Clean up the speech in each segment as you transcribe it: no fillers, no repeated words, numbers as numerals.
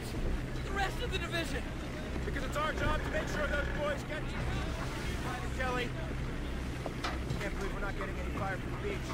Mons, the rest of the division. Because it's our job to make sure those boys get you. Find Kelly. I can't believe we're not getting any fire from the beach.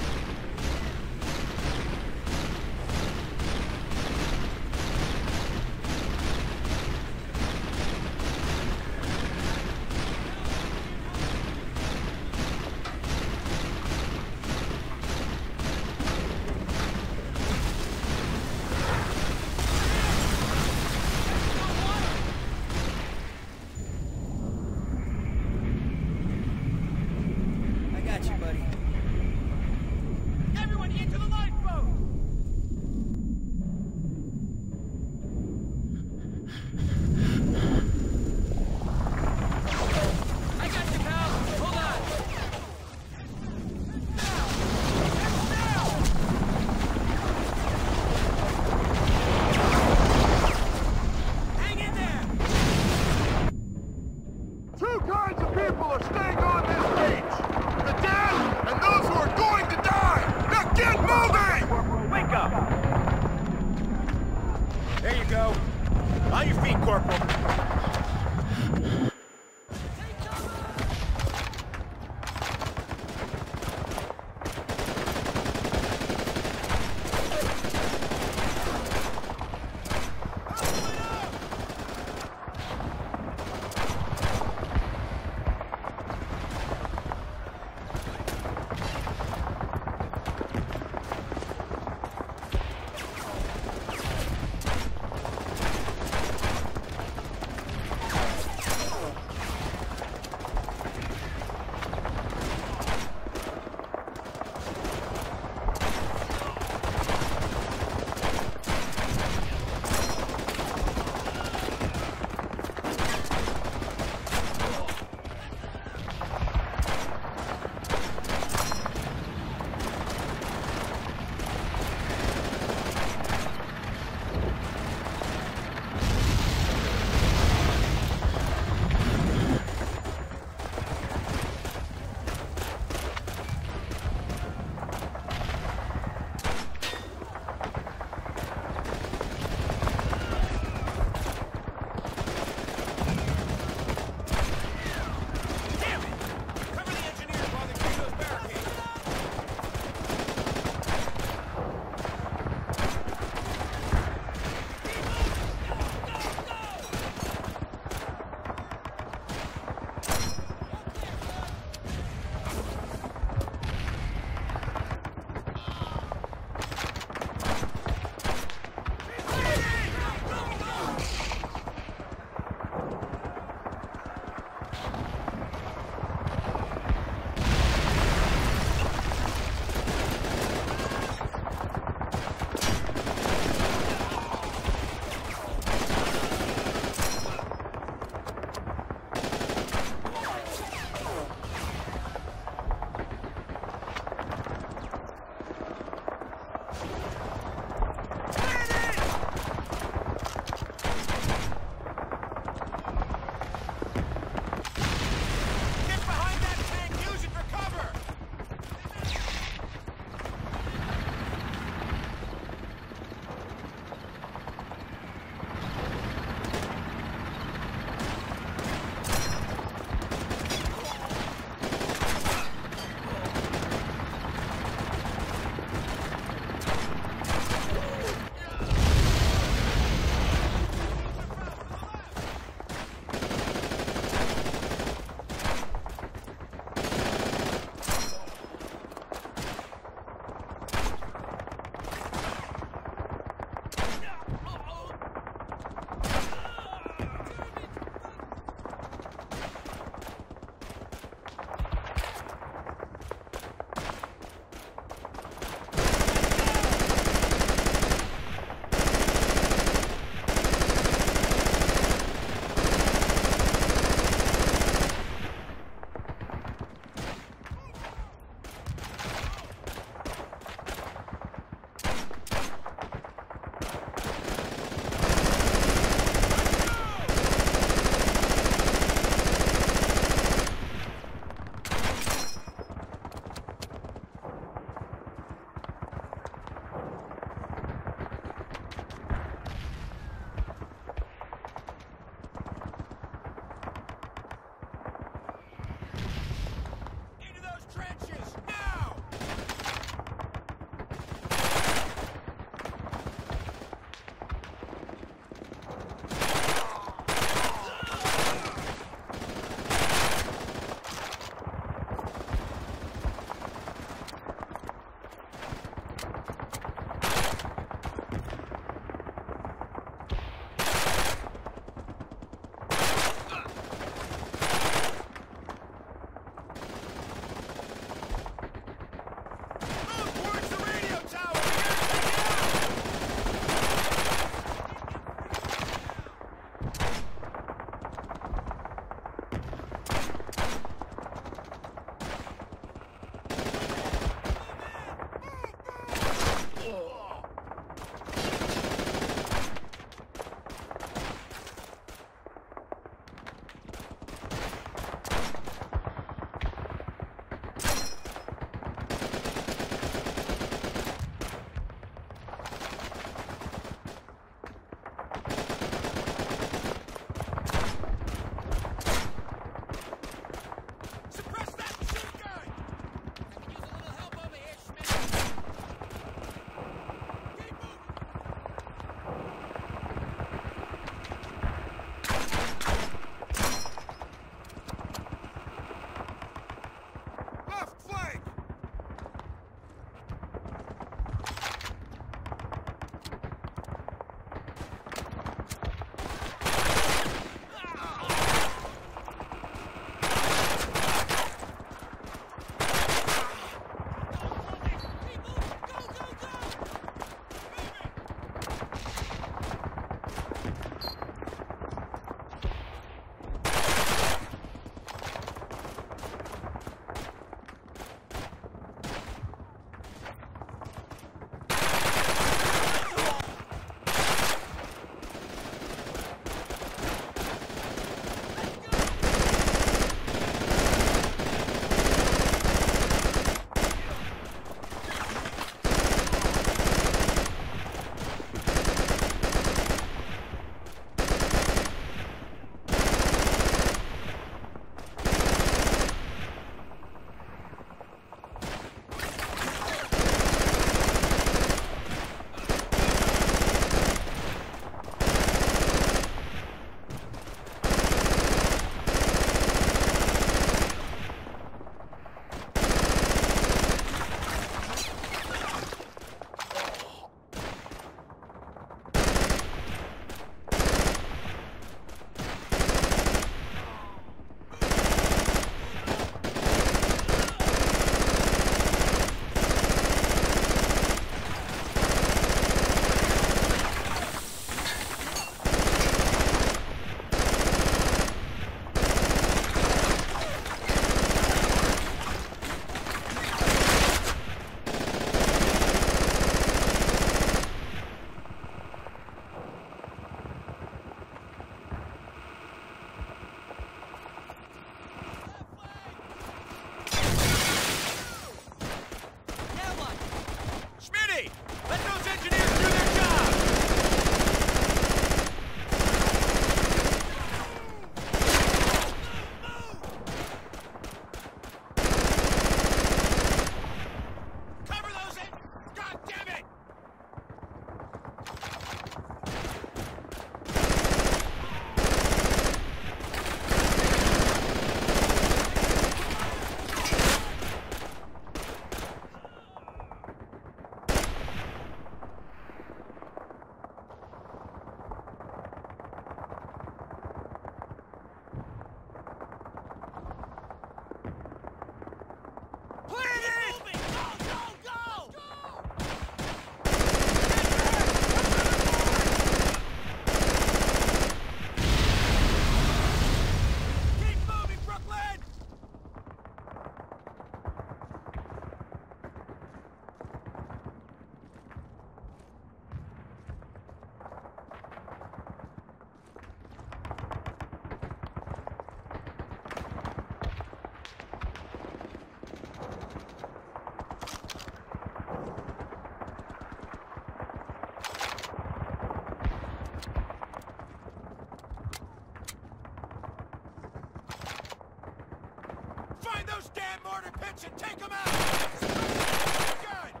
Gordon, pitch and take him out! Good!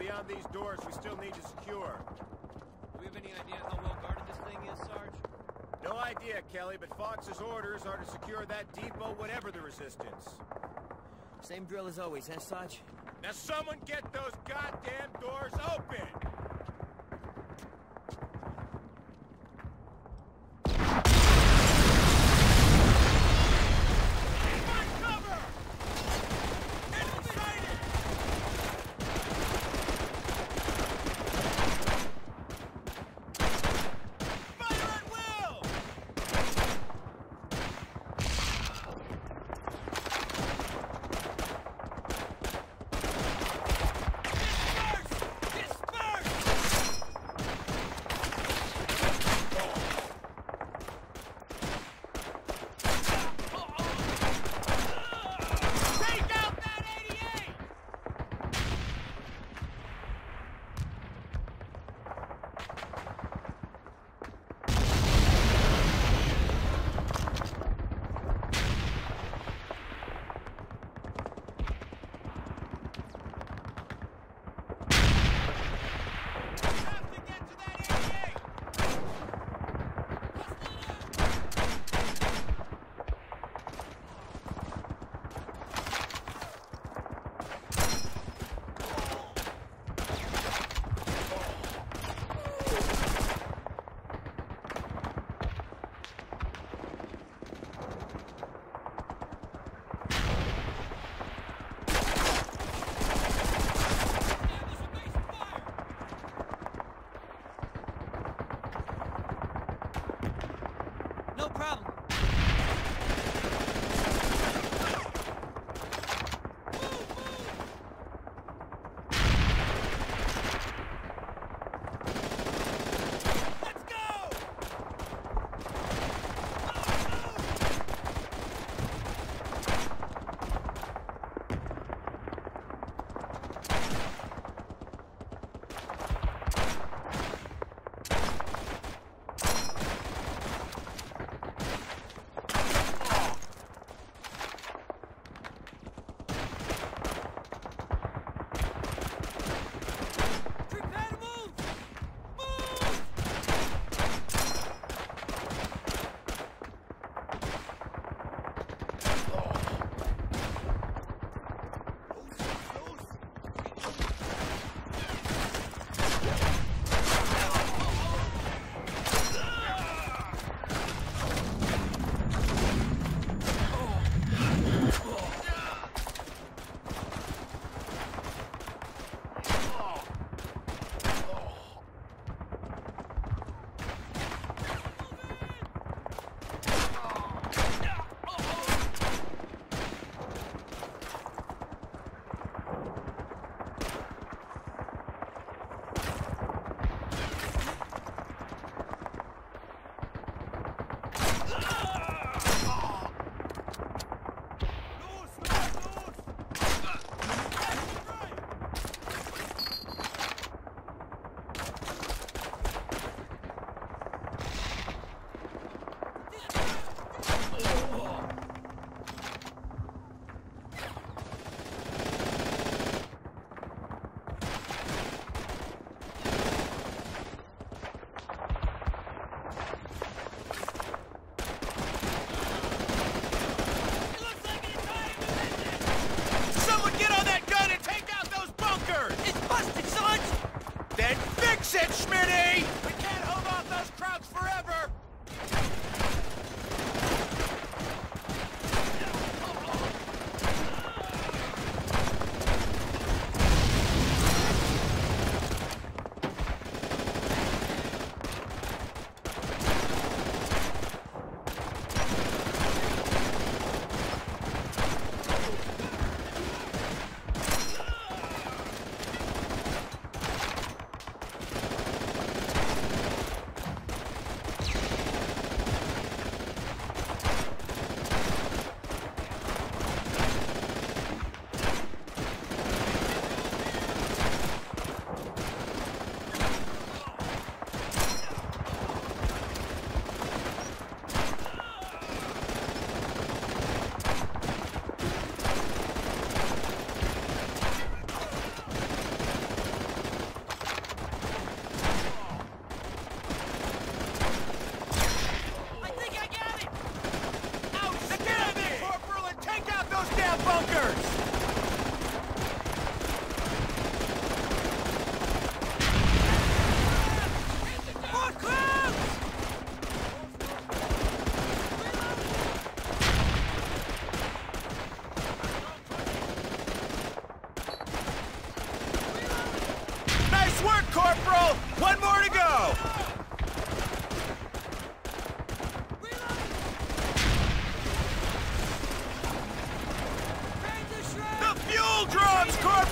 beyond these doors we still need to secure. Do we have any idea how well guarded this thing is, Sarge? No idea, Kelly, but Fox's orders are to secure that depot, whatever the resistance. Same drill as always, huh, Sarge? Now someone get those goddamn doors open!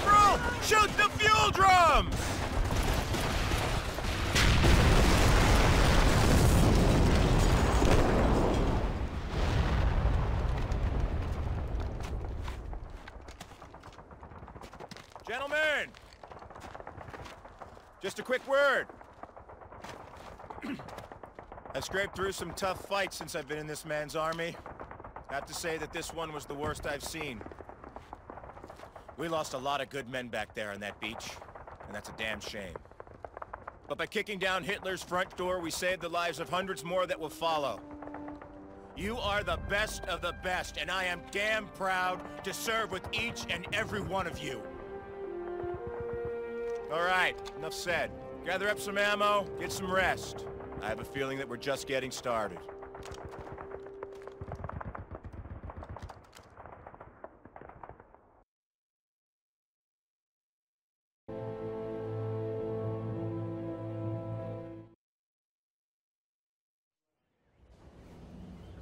Corporal! Shoot the fuel drums! Gentlemen! Just a quick word. I've scraped through some tough fights since I've been in this man's army. Not to say that this one was the worst I've seen. We lost a lot of good men back there on that beach, and that's a damn shame. But by kicking down Hitler's front door, we saved the lives of hundreds more that will follow. You are the best of the best, and I am damn proud to serve with each and every one of you. All right, enough said. Gather up some ammo, get some rest. I have a feeling that we're just getting started.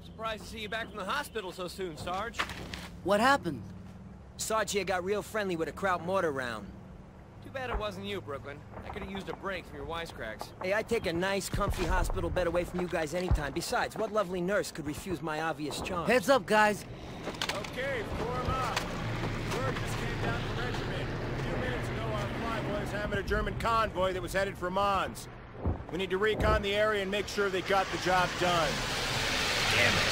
Surprised to see you back from the hospital so soon, Sarge. What happened? Sarge here got real friendly with a Kraut mortar round. Too bad it wasn't you, Brooklyn. I could've used a break from your wisecracks. Hey, I'd take a nice, comfy hospital bed away from you guys anytime. Besides, what lovely nurse could refuse my obvious charm? Heads up, guys! Okay, form up. Word just came down to the regiment. A few minutes ago, our flyboys hammered a German convoy that was headed for Mons. We need to recon the area and make sure they got the job done. Damn it.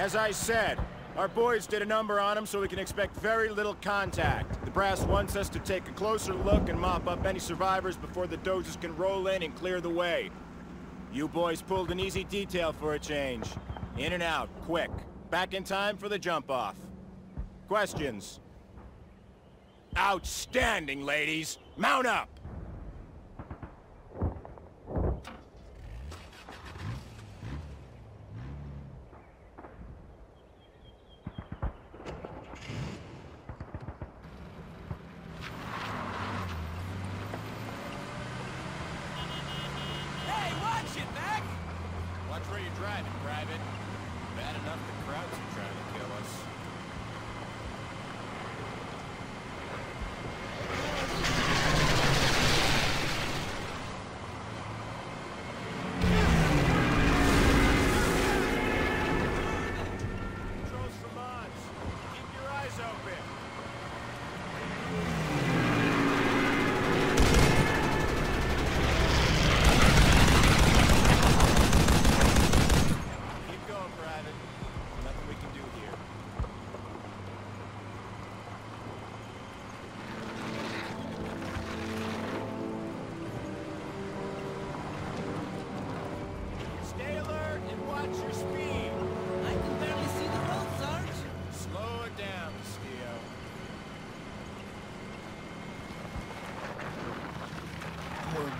As I said, our boys did a number on them, so we can expect very little contact. The brass wants us to take a closer look and mop up any survivors before the dozers can roll in and clear the way. You boys pulled an easy detail for a change. In and out, quick. Back in time for the jump off. Questions? Outstanding, ladies! Mount up!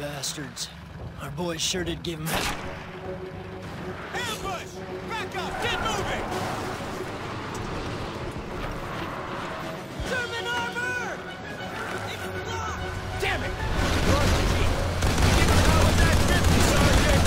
Bastards. Our boys sure did give him... Ambush! Back up! Get moving! German armor! It's blocked! Damn it! Keep it out with that 50, Sergeant!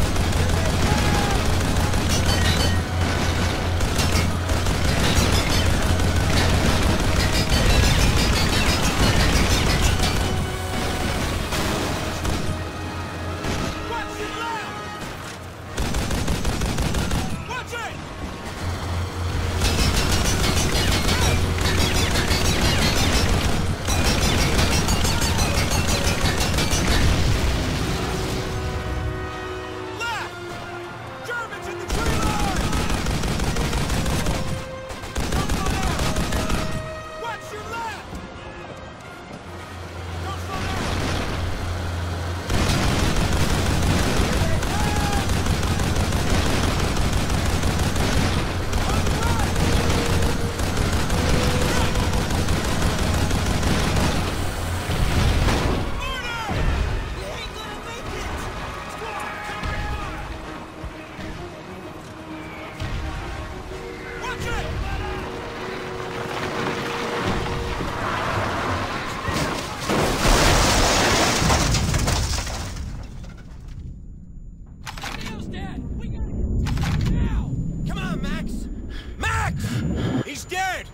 He's dead!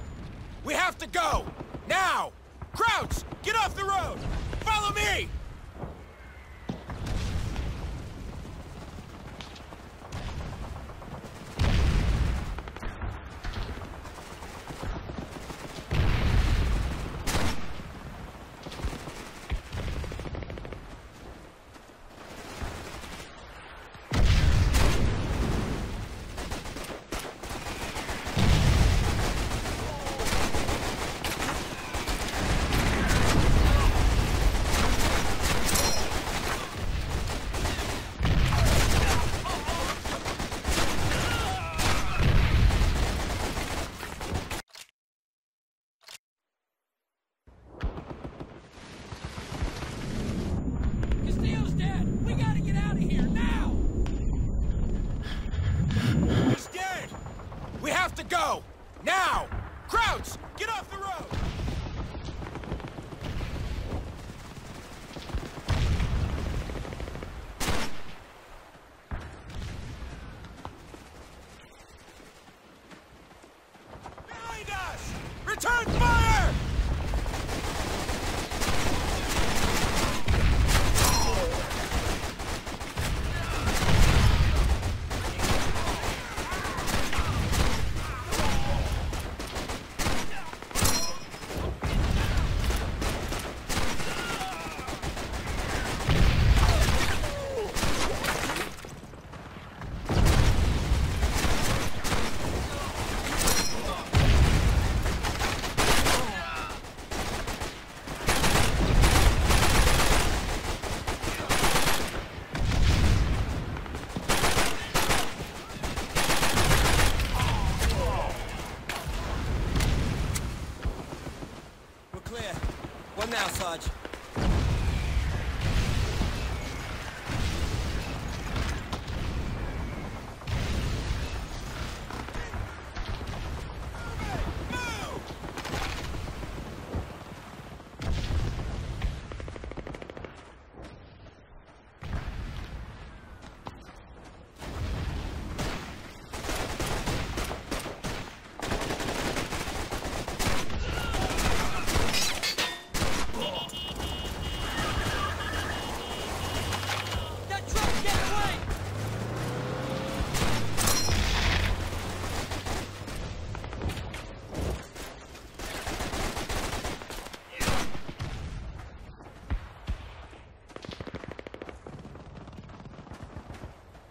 We have to go! Now! Crouch! Get off the road! Follow me! Now, Sarge.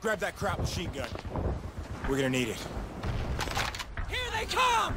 Grab that crap machine gun. We're gonna need it. Here they come!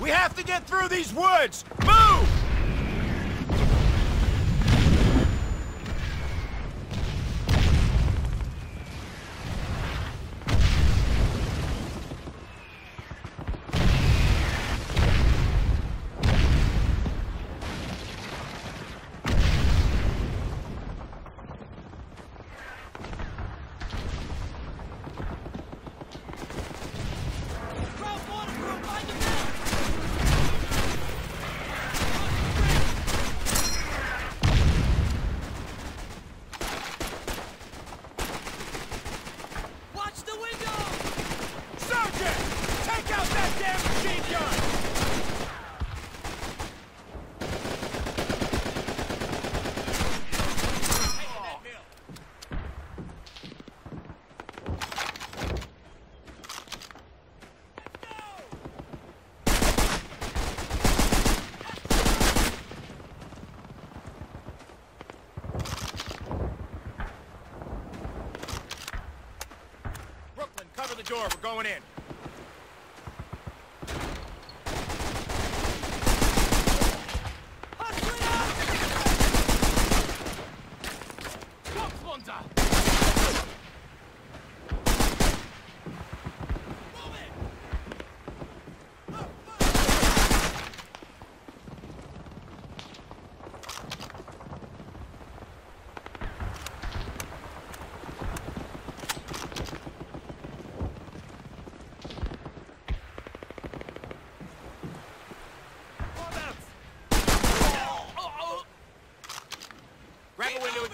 We have to get through these woods! Move! door. We're going in.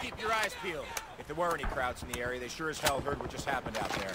Keep your eyes peeled. If there were any crowds in the area, they sure as hell heard what just happened out there.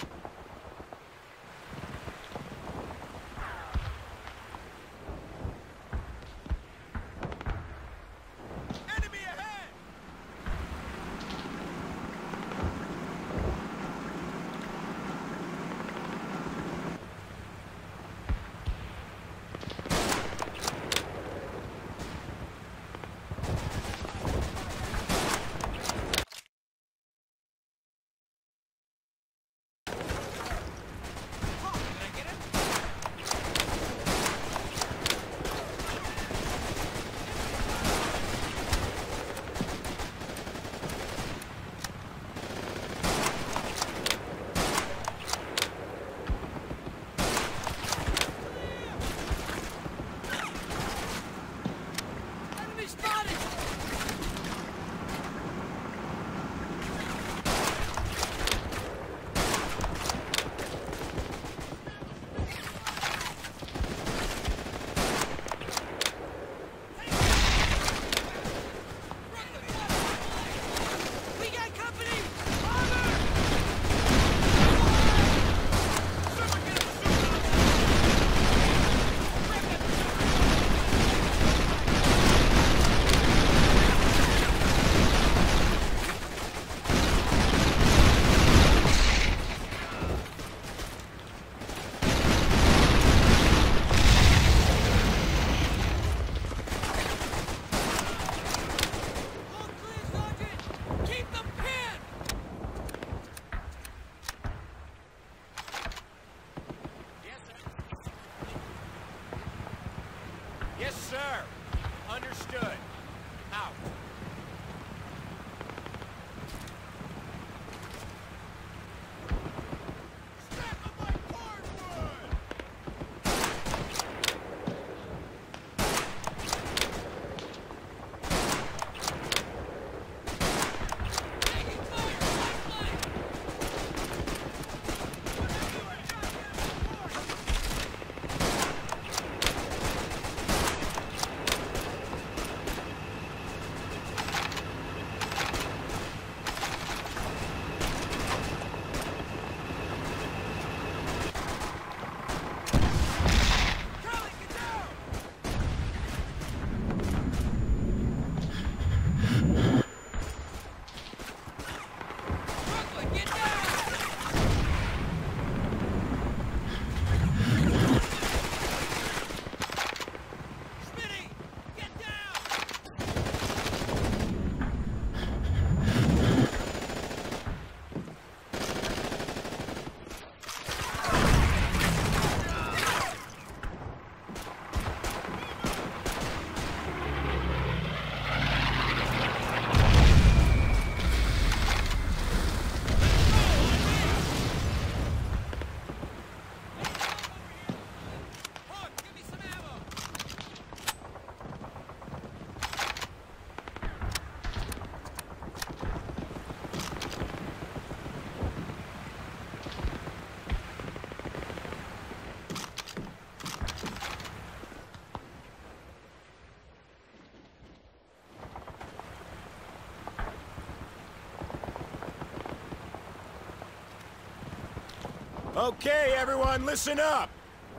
Okay, everyone, listen up.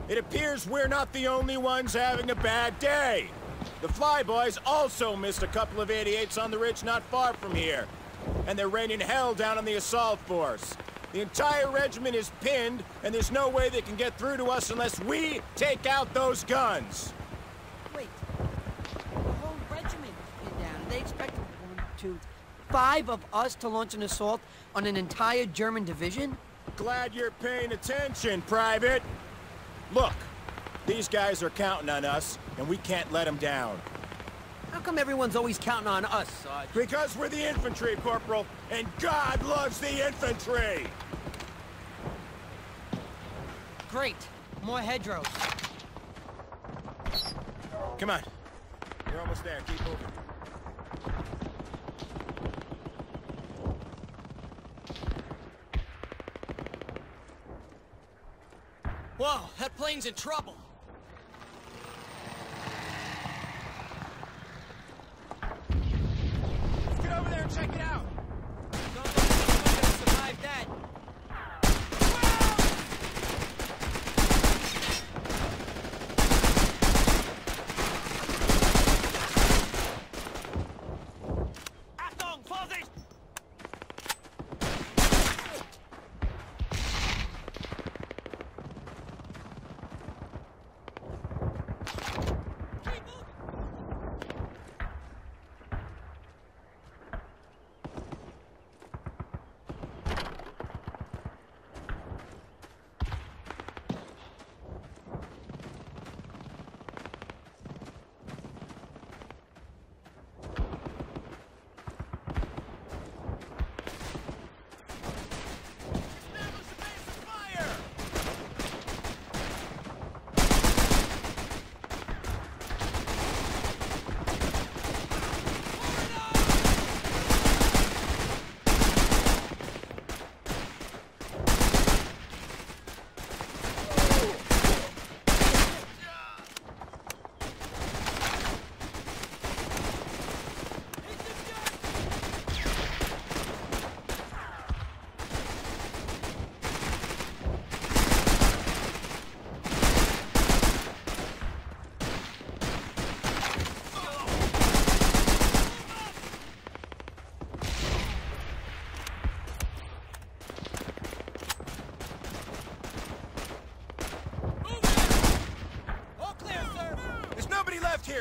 It appears we're not the only ones having a bad day. The Flyboys also missed a couple of 88s on the ridge not far from here. And they're raining hell down on the assault force. The entire regiment is pinned, and there's no way they can get through to us unless we take out those guns. Wait. The whole regiment is pinned down. They expect 1, 2, 5 of us to launch an assault on an entire German division? Glad you're paying attention, Private. Look, these guys are counting on us, and we can't let them down. How come everyone's always counting on us, Sarge? Because we're the infantry, Corporal, and God loves the infantry! Great. More hedgerows. Come on. You're almost there. Keep moving. Whoa, that plane's in trouble. Let's get over there and check it out. Don't think anyone could survive that.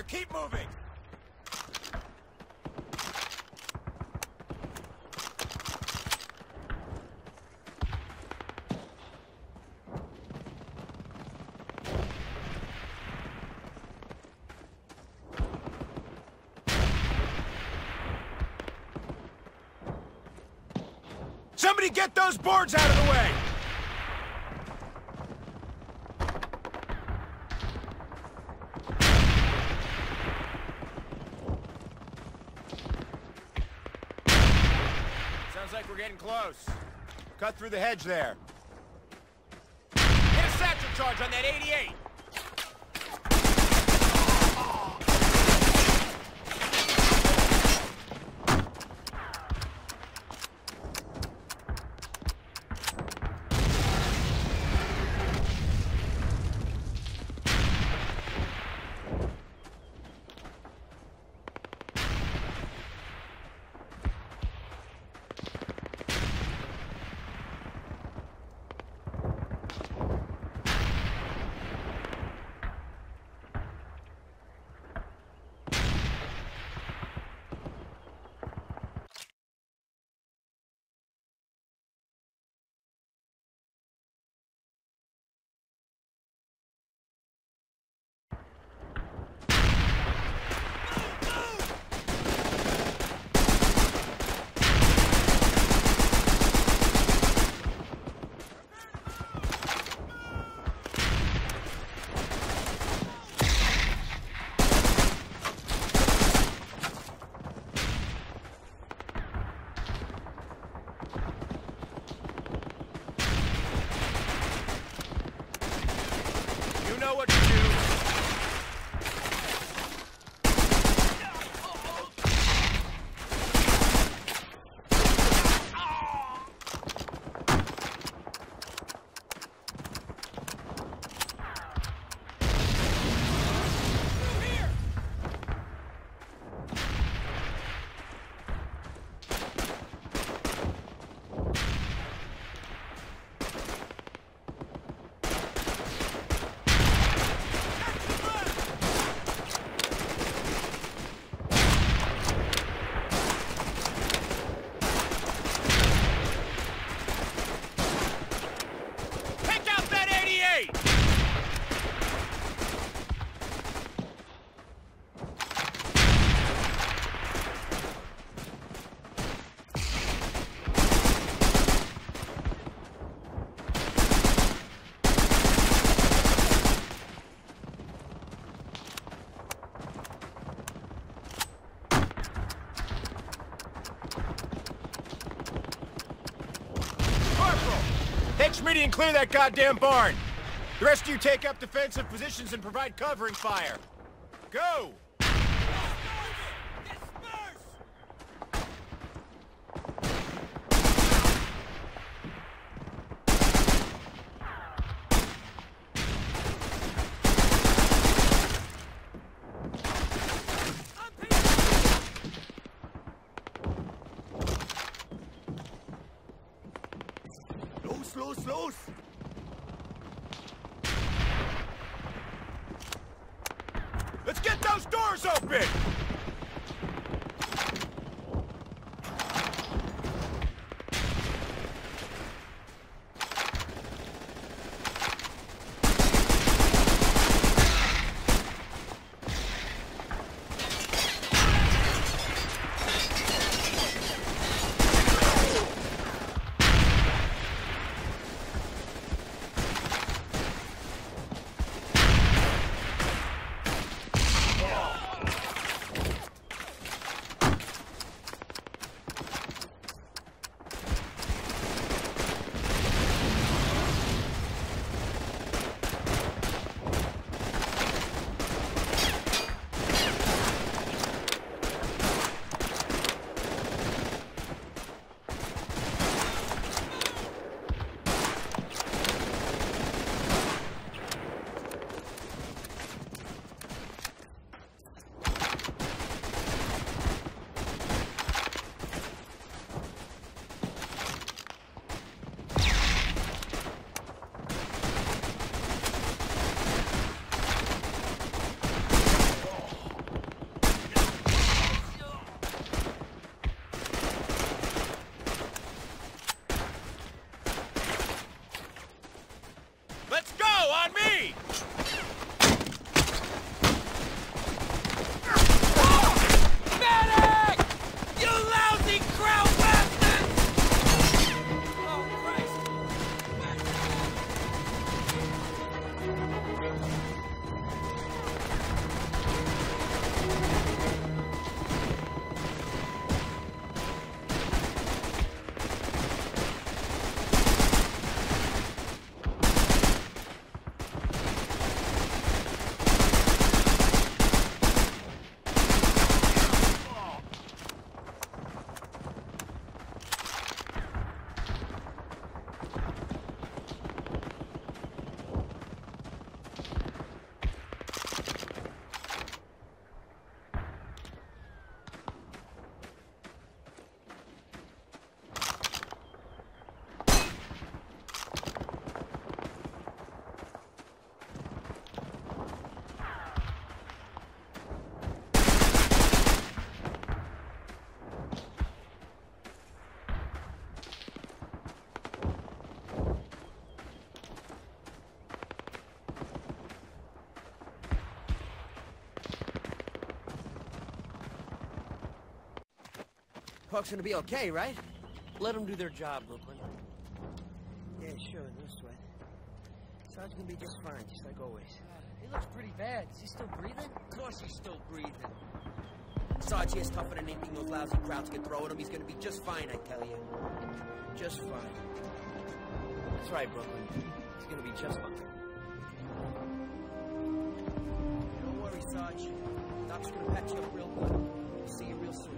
Keep moving! Somebody get those boards out of the way! We're getting close. Cut through the hedge there. Get a satchel charge on that 88! Take Schmitty and clear that goddamn barn! The rest of you take up defensive positions and provide covering fire! Go! Los! Let's get those doors open! Puck's gonna be okay, right? Let them do their job, Brooklyn. Yeah, sure, no sweat. Sarge's gonna be just fine, just like always. He looks pretty bad. Is he still breathing? Of course he's still breathing. Sarge is tougher than anything those lousy crowds can throw at him. He's gonna be just fine, I tell you. Just fine. That's right, Brooklyn. He's gonna be just fine. Don't worry, Sarge. Doc's gonna patch you up real good. We'll see you real soon.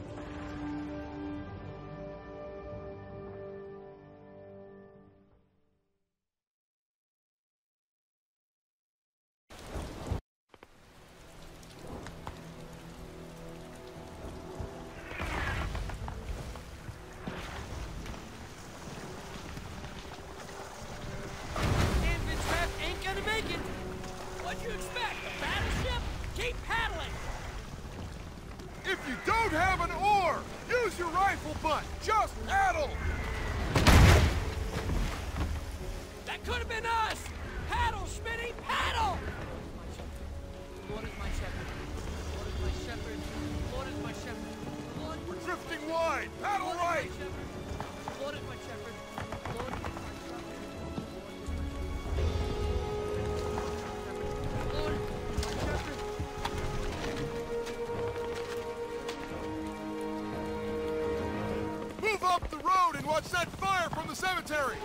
Up the road and watch that fire from the cemetery!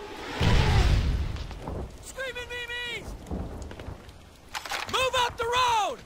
screaming memes! Move up the road!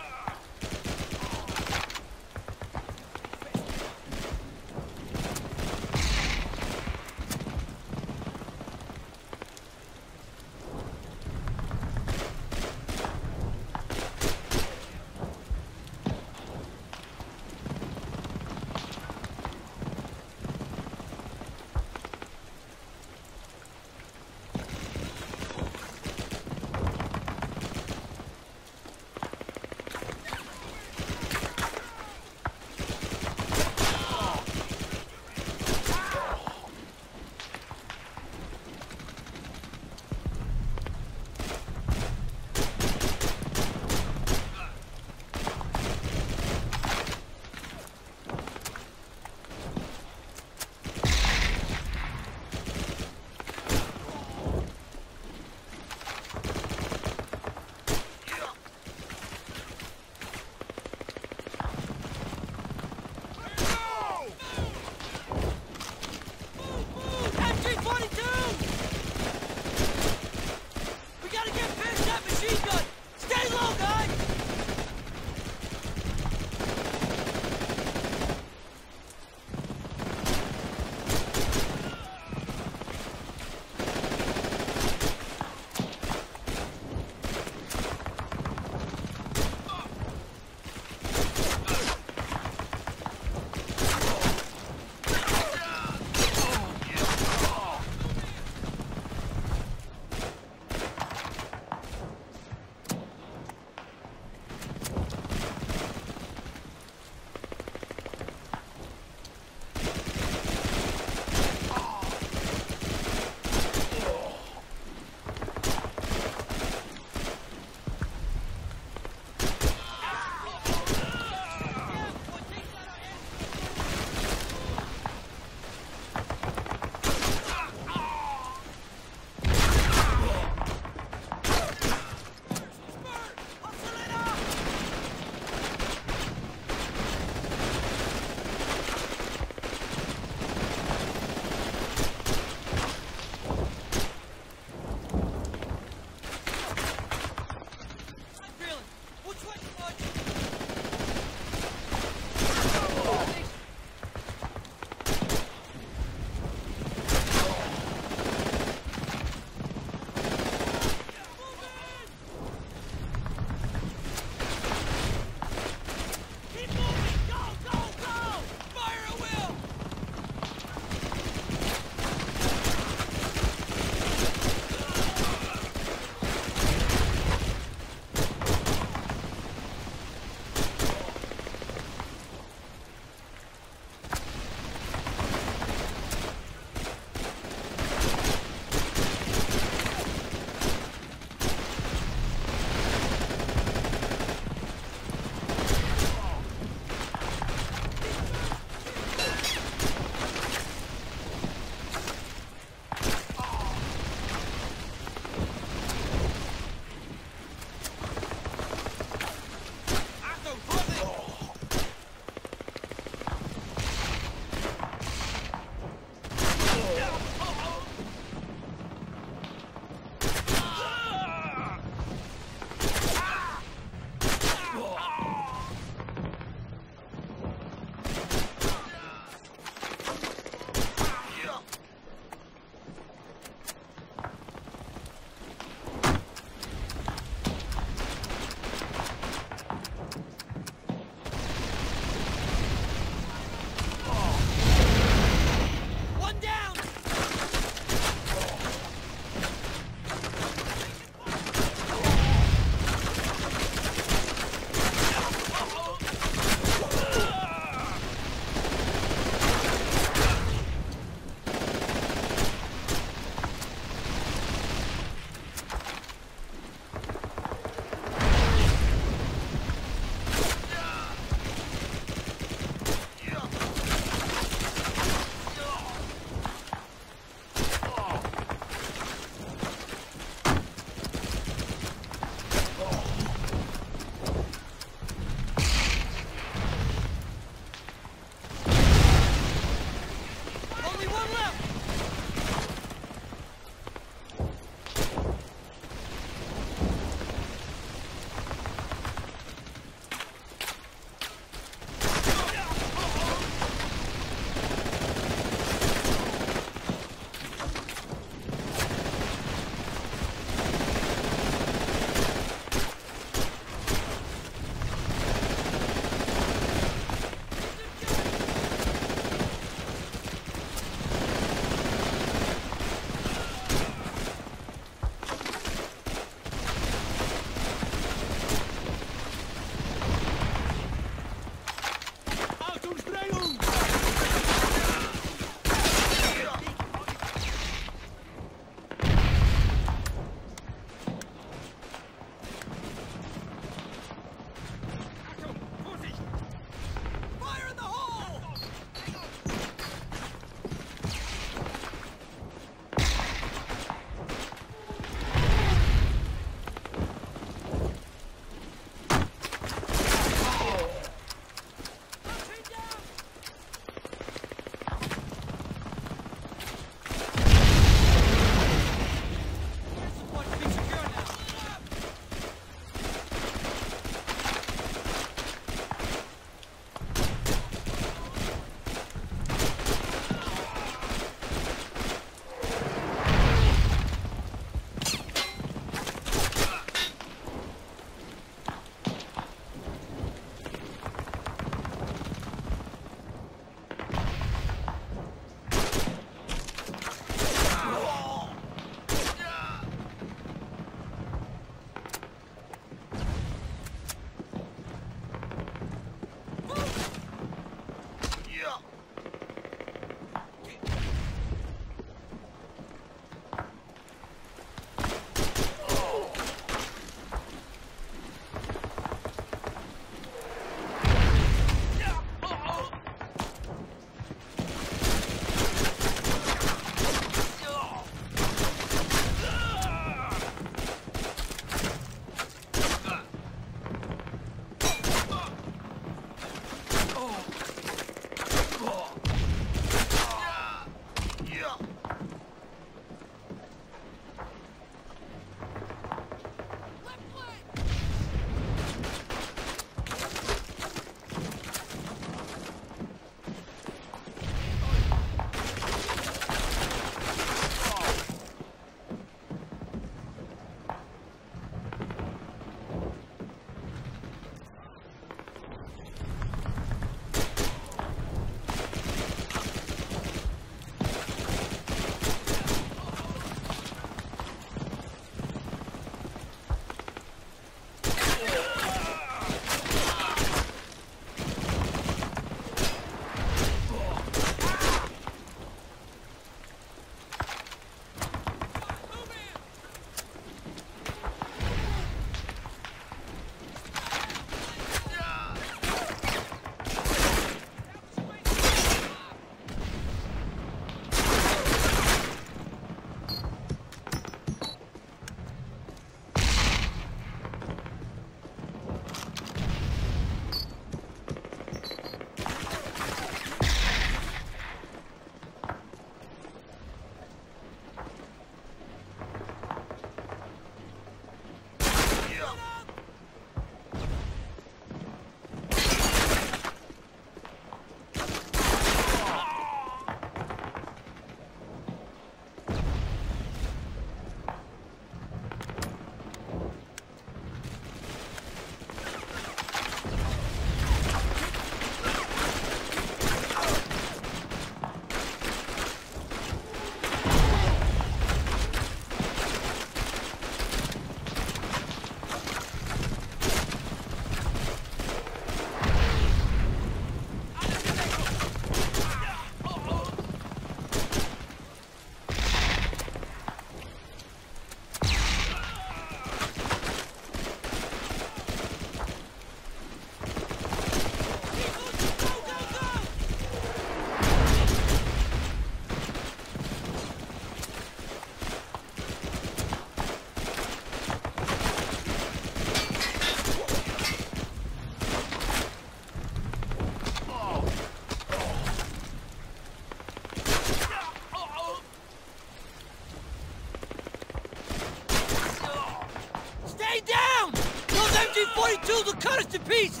Stay down! Those MG-42s will cut us to pieces!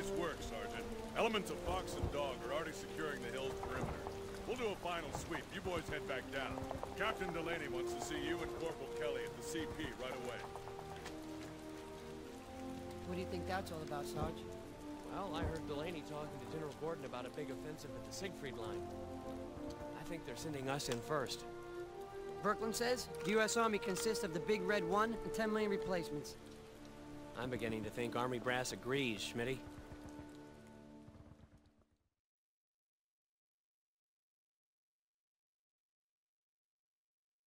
Nice work, Sergeant. Elements of Fox and Dog are already securing the hill's perimeter. We'll do a final sweep. You boys head back down. Captain Delaney wants to see you and Corporal Kelly at the CP right away. What do you think that's all about, Sarge? Well, I heard Delaney talking to General Gordon about a big offensive at the Siegfried Line. I think they're sending us in first. Berkland says the U.S. Army consists of the Big Red One and 10 million replacements. I'm beginning to think Army Brass agrees, Schmitty.